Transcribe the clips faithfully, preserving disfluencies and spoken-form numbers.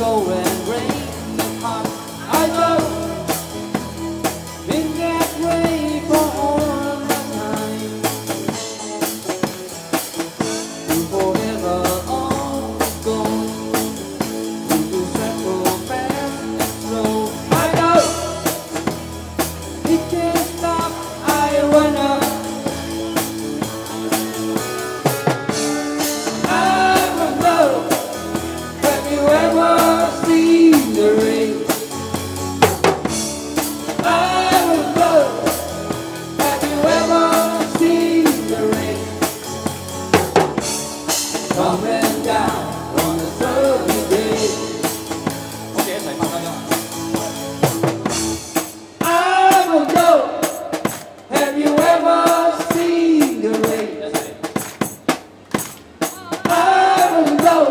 go and rain in the park. I go in that way for all my time. To forever all goes, to travel fast and slow. I go, it can't stop, I run up. Coming down on a sunny day. Okay, essa aí, passa lá. I don't know. Have you ever seen the rain? I don't know.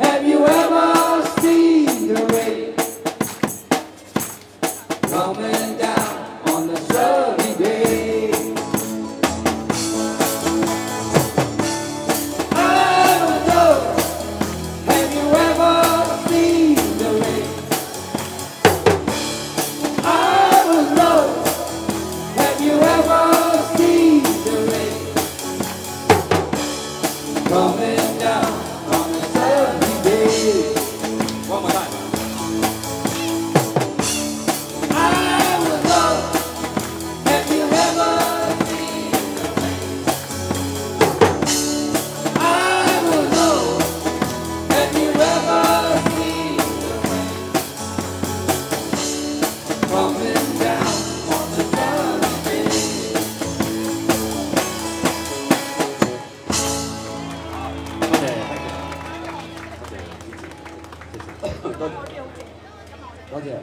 Have you ever seen the rain? Coming down on a sunny day. Coming down on a sunny day. One more time. I would love, have you ever seen the rain? I would love, have you ever seen the rain? Coming down on a sunny day. Thank you.